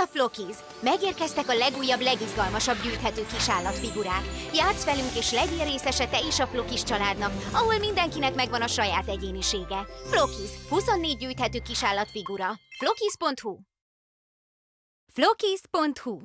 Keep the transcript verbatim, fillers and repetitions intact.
a Flockies! Megérkeztek a legújabb, legizgalmasabb gyűjthető kisállatfigurák. Játsz velünk és legyél részese te is a Flockies családnak, ahol mindenkinek megvan a saját egyénisége. Flockies, huszonnégy gyűjthető kisállatfigura. Flockies pont hu Flockies pont hu